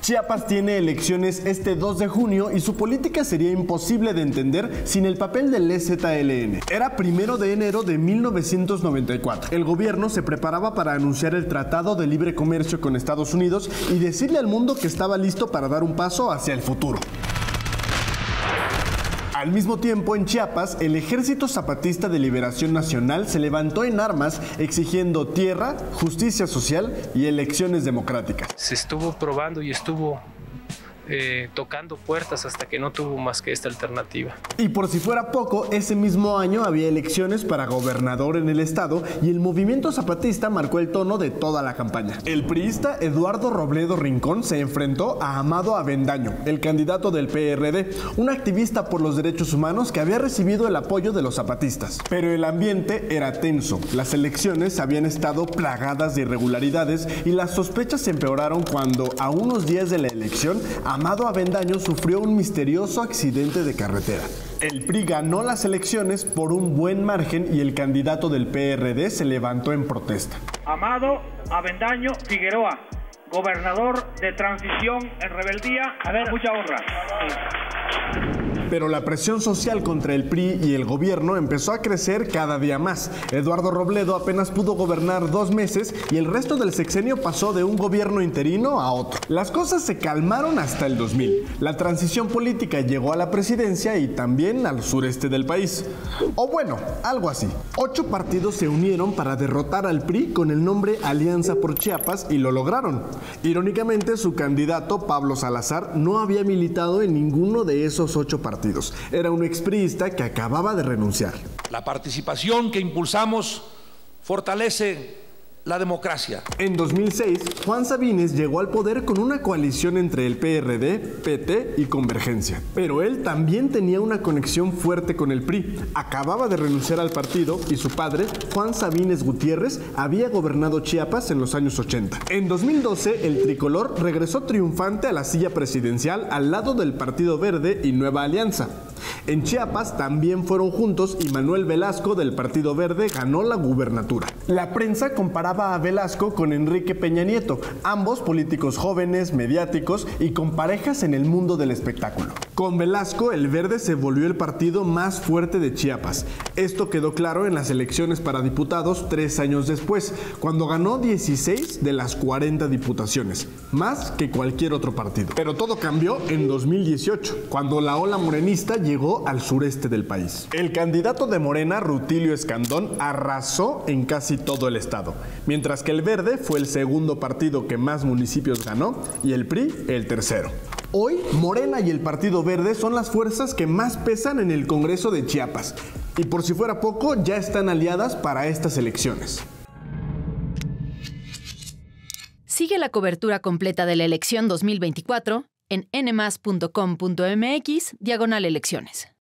Chiapas tiene elecciones este 2 de junio y su política sería imposible de entender sin el papel del EZLN. Era 1 de enero de 1994. El gobierno se preparaba para anunciar el Tratado de Libre Comercio con Estados Unidos y decirle al mundo que estaba listo para dar un paso hacia el futuro. Al mismo tiempo, en Chiapas, el Ejército Zapatista de Liberación Nacional se levantó en armas exigiendo tierra, justicia social y elecciones democráticas. Se estuvo probando y estuvo tocando puertas hasta que no tuvo más que esta alternativa. Y por si fuera poco, ese mismo año había elecciones para gobernador en el estado y el movimiento zapatista marcó el tono de toda la campaña. El priista Eduardo Robledo Rincón se enfrentó a Amado Avendaño, el candidato del PRD, un activista por los derechos humanos que había recibido el apoyo de los zapatistas. Pero el ambiente era tenso. Las elecciones habían estado plagadas de irregularidades y las sospechas se empeoraron cuando, a unos días de la elección, Amado Avendaño sufrió un misterioso accidente de carretera. El PRI ganó las elecciones por un buen margen y el candidato del PRD se levantó en protesta. Amado Avendaño Figueroa, gobernador de transición en rebeldía, mucha honra. Pero la presión social contra el PRI y el gobierno empezó a crecer cada día más. Eduardo Robledo apenas pudo gobernar 2 meses y el resto del sexenio pasó de un gobierno interino a otro. Las cosas se calmaron hasta el 2000. La transición política llegó a la presidencia y también al sureste del país. O bueno, algo así. 8 partidos se unieron para derrotar al PRI con el nombre Alianza por Chiapas y lo lograron. Irónicamente, su candidato, Pablo Salazar, no había militado en ninguno de esos 8 partidos. Era un expriista que acababa de renunciar. La participación que impulsamos fortalece la democracia. En 2006, Juan Sabines llegó al poder con una coalición entre el PRD, PT y Convergencia. Pero él también tenía una conexión fuerte con el PRI. Acababa de renunciar al partido y su padre, Juan Sabines Gutiérrez, había gobernado Chiapas en los años 80. En 2012, el tricolor regresó triunfante a la silla presidencial al lado del Partido Verde y Nueva Alianza. En Chiapas también fueron juntos y Manuel Velasco del Partido Verde ganó la gubernatura. La prensa comparaba a Velasco con Enrique Peña Nieto, ambos políticos jóvenes, mediáticos y con parejas en el mundo del espectáculo. Con Velasco, el Verde se volvió el partido más fuerte de Chiapas. Esto quedó claro en las elecciones para diputados 3 años después, cuando ganó 16 de las 40 diputaciones, más que cualquier otro partido. Pero todo cambió en 2018, cuando la ola morenista llegó al sureste del país. El candidato de Morena, Rutilio Escandón, arrasó en casi todo el estado, mientras que el Verde fue el segundo partido que más municipios ganó y el PRI el tercero. Hoy, Morena y el Partido Verde son las fuerzas que más pesan en el Congreso de Chiapas. Y por si fuera poco, ya están aliadas para estas elecciones. Sigue la cobertura completa de la elección 2024 en nmas.com.mx/elecciones.